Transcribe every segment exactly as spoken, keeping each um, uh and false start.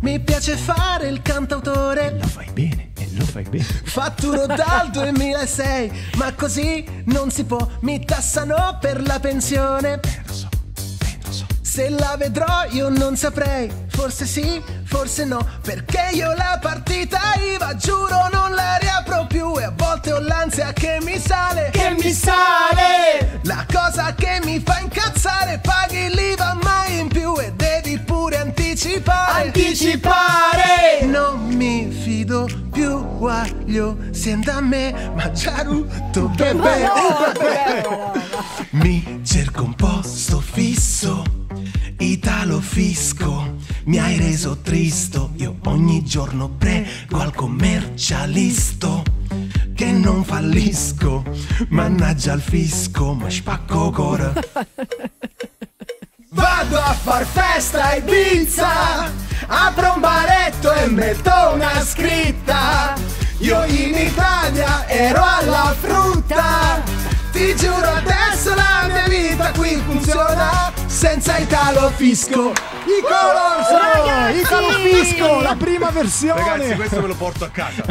Mi piace fare il cantautore. Lo fai bene, e lo fai bene. Fatturo dal duemilasei, ma così non si può. Mi tassano per la pensione. Beh, lo so, beh, lo so. Se la vedrò io non saprei. Forse sì, forse no. Perché io la partita I V A, giuro, non la riapro più. E a volte ho l'ansia che mi sale. Che mi sale! La cosa che mi fa incazzare, paghi l'I V A mai in più e devi pure anticipare. Anticipare! Non mi fido più, guaglio, sen da me, ma già rutto, bebè. Mi cerco un posto fisso, Italofisco, mi hai reso tristo. Io ogni giorno prego al commercialisto che non fallisco, mannaggia il fisco, ma spacco cora. Vado a far festa a Ibiza, apro un baretto e metto una scritta. Io in Italia ero alla frutta, ti giuro adesso la mia vita qui funziona senza Italofisco. I Kolors, Italofisco, la prima versione. Ragazzi, questo me lo porto a casa.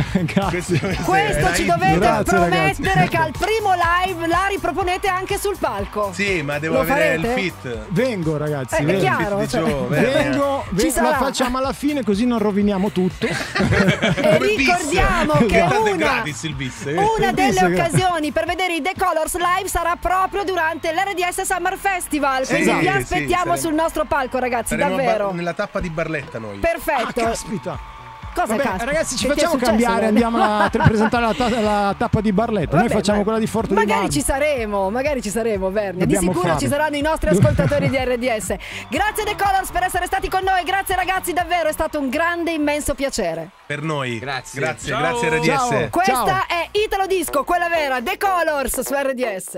Questo, questo ci dovete grazie, promettere ragazzi, che al primo live la riproponete anche sul palco. Sì, ma devo lo avere farete? Il fit. Vengo ragazzi, eh, vengo. È chiaro, cioè, vengo, vengo, vengo la facciamo alla fine così non roviniamo tutto. E ricordiamo bis, che una, gratis, il bis, eh. una il delle bis, occasioni grazie. per vedere i The Kolors live sarà proprio durante l'R D S Summer Festival. Quindi esatto. vi aspettiamo sì, sul nostro palco ragazzi. Davvero. Nella tappa di Barletta noi. Perfetto. Ah, caspita. Cosa Vabbè, caspita? Ragazzi, ci che facciamo cambiare, andiamo a presentare la, ta la tappa di Barletta. Vabbè, noi facciamo quella di Forte di Mar. Magari ci saremo, magari ci saremo, Vernia. Dobbiamo di sicuro fare. Ci saranno i nostri ascoltatori di R D S. Grazie The Kolors per essere stati con noi. Grazie ragazzi, davvero è stato un grande immenso piacere. Per noi. Grazie. Grazie, Ciao. grazie R D S. Ciao. Questa Ciao. è Italodisco, quella vera, The Kolors su R D S.